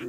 I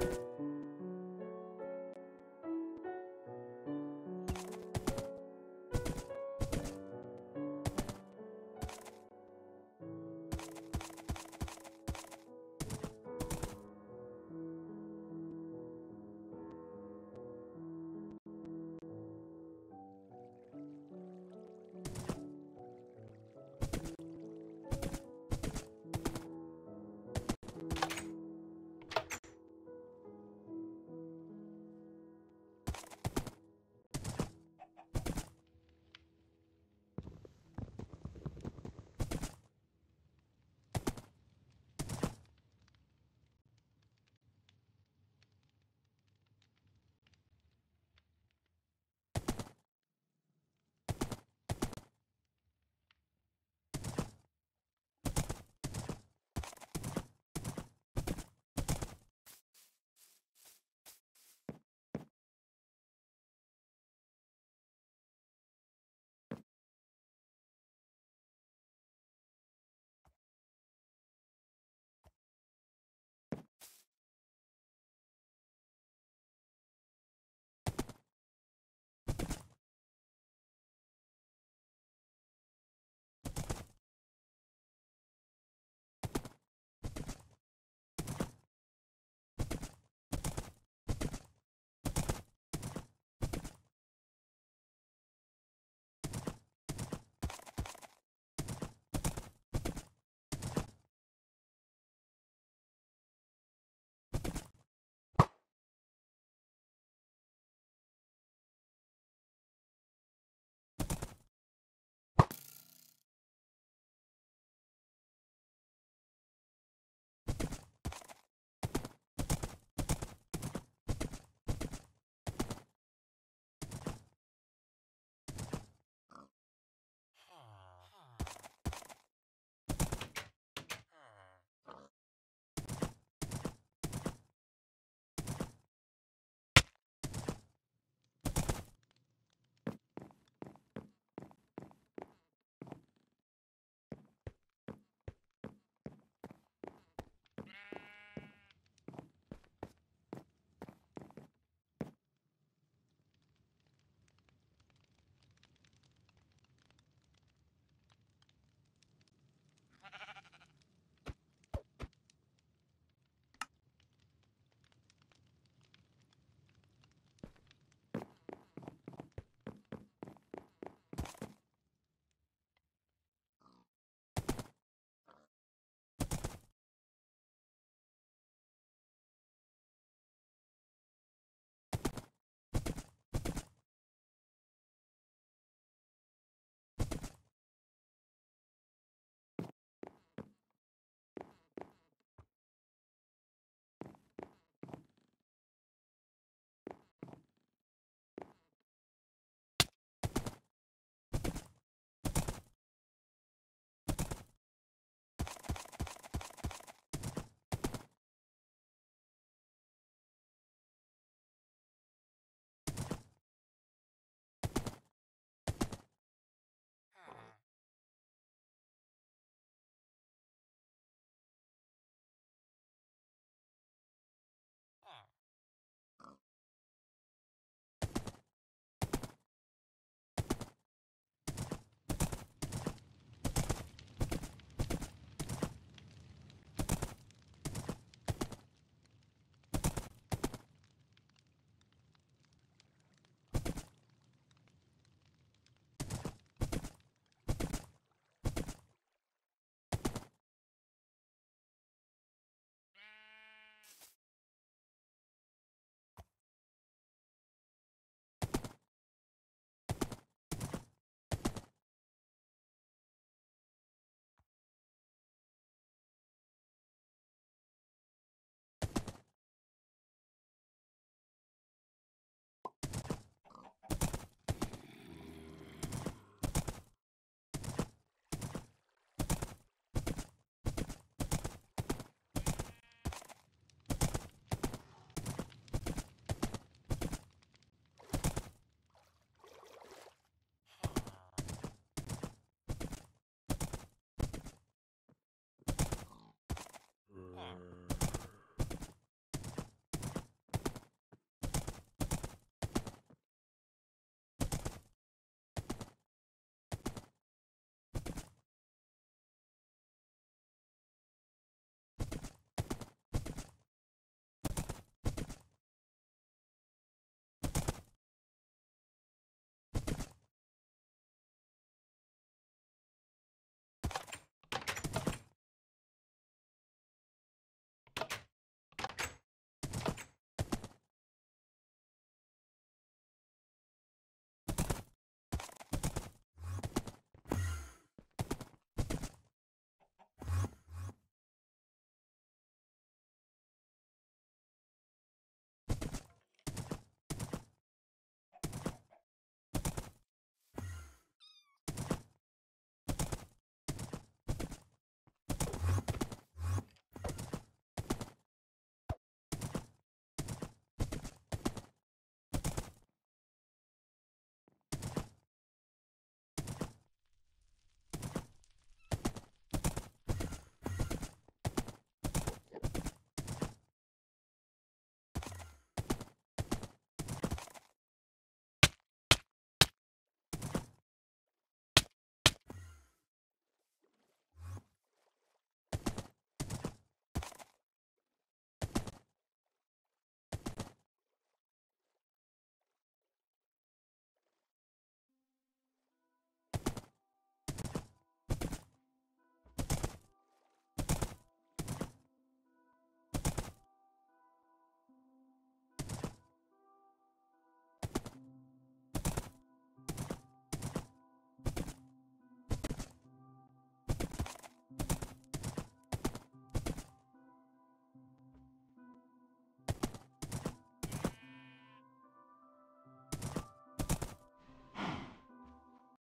you